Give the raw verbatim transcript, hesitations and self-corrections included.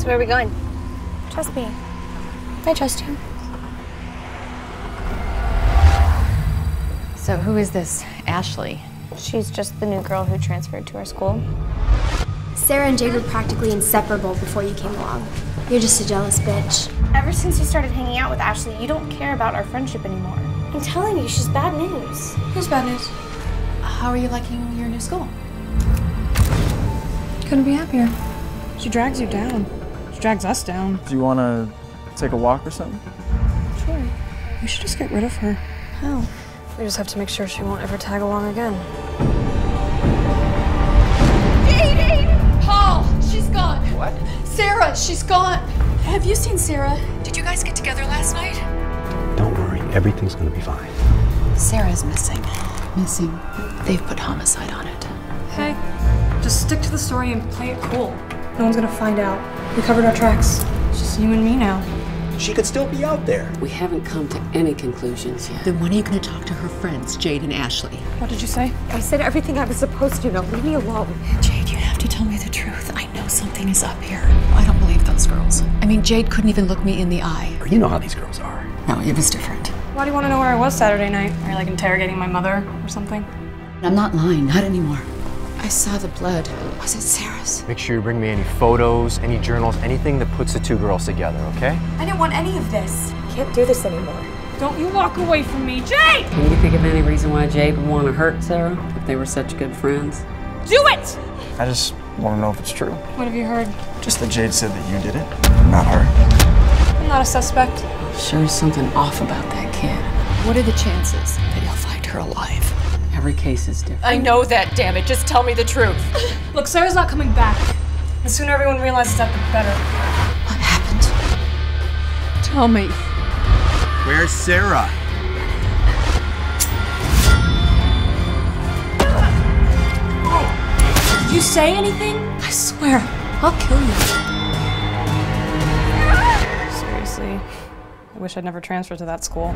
So where are we going? Trust me. I trust you. So who is this Ashley? She's just the new girl who transferred to our school. Sarah and Jade were practically inseparable before you came along. You're just a jealous bitch. Ever since you started hanging out with Ashley, you don't care about our friendship anymore. I'm telling you, she's bad news. Who's bad news? How are you liking your new school? Couldn't be happier. She drags you down. She drags us down. Do you want to take a walk or something? Sure. We should just get rid of her. How? We just have to make sure she won't ever tag along again. Dating! Paul, she's gone. What? Sarah, she's gone. Have you seen Sarah? Did you guys get together last night? Don't worry, everything's gonna be fine. Sarah's missing. Missing. They've put homicide on it. Hey, just stick to the story and play it cool. No one's gonna find out. We covered our tracks. It's just you and me now. She could still be out there. We haven't come to any conclusions yet. Then when are you going to talk to her friends, Jade and Ashley? What did you say? I said everything I was supposed to know. Leave me alone. Jade, you have to tell me the truth. I know something is up here. I don't believe those girls. I mean, Jade couldn't even look me in the eye. You know how these girls are. No, it was different. Why do you want to know where I was Saturday night? Are you, like, interrogating my mother or something? I'm not lying. Not anymore. I saw the blood. Was it Sarah's? Make sure you bring me any photos, any journals, anything that puts the two girls together, okay? I didn't want any of this. I can't do this anymore. Don't you walk away from me, Jade! Can you think of any reason why Jade would want to hurt Sarah if they were such good friends? Do it! I just want to know if it's true. What have you heard? Just that Jade said that you did it, not her. I'm not a suspect. Sure is something off about that kid. What are the chances that he'll find her alive? Every case is different. I know that, damn it. Just tell me the truth. Look, Sarah's not coming back. The sooner everyone realizes that, the better. What happened? Tell me. Where's Sarah? Did you say anything? I swear, I'll kill you. Seriously, I wish I'd never transferred to that school.